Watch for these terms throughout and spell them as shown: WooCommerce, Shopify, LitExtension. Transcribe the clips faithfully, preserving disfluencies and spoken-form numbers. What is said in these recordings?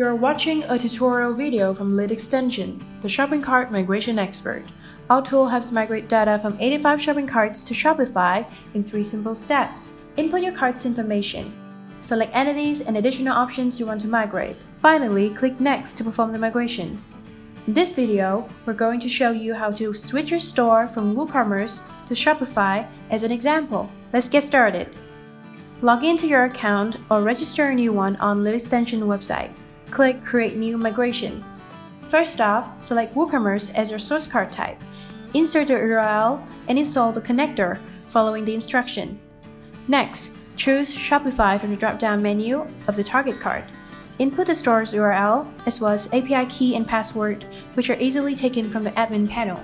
You are watching a tutorial video from LitExtension, the shopping cart migration expert. Our tool helps migrate data from eighty-five shopping carts to Shopify in three simple steps. Input your cart's information. Select entities and additional options you want to migrate. Finally, click Next to perform the migration. In this video, we're going to show you how to switch your store from WooCommerce to Shopify as an example. Let's get started. Log into your account or register a new one on LitExtension website. Click Create New Migration. First off, select WooCommerce as your source card type. Insert the U R L and install the connector following the instruction. Next, choose Shopify from the drop-down menu of the target cart. Input the store's U R L as well as A P I key and password, which are easily taken from the admin panel.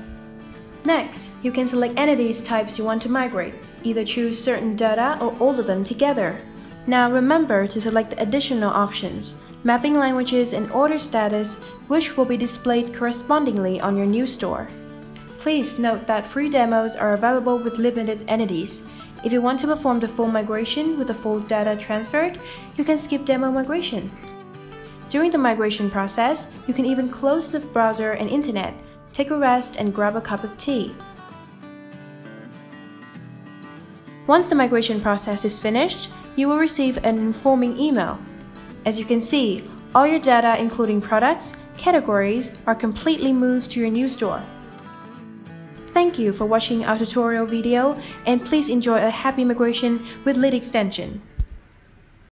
Next, you can select entities types you want to migrate. Either choose certain data or all of them together. Now remember to select the additional options, mapping languages and order status, which will be displayed correspondingly on your new store. Please note that free demos are available with limited entities. If you want to perform the full migration with the full data transferred, you can skip demo migration. During the migration process, you can even close the browser and internet, take a rest and grab a cup of tea. Once the migration process is finished, you will receive an informing email. As you can see, all your data including products, categories are completely moved to your new store. Thank you for watching our tutorial video and please enjoy a happy migration with LitExtension.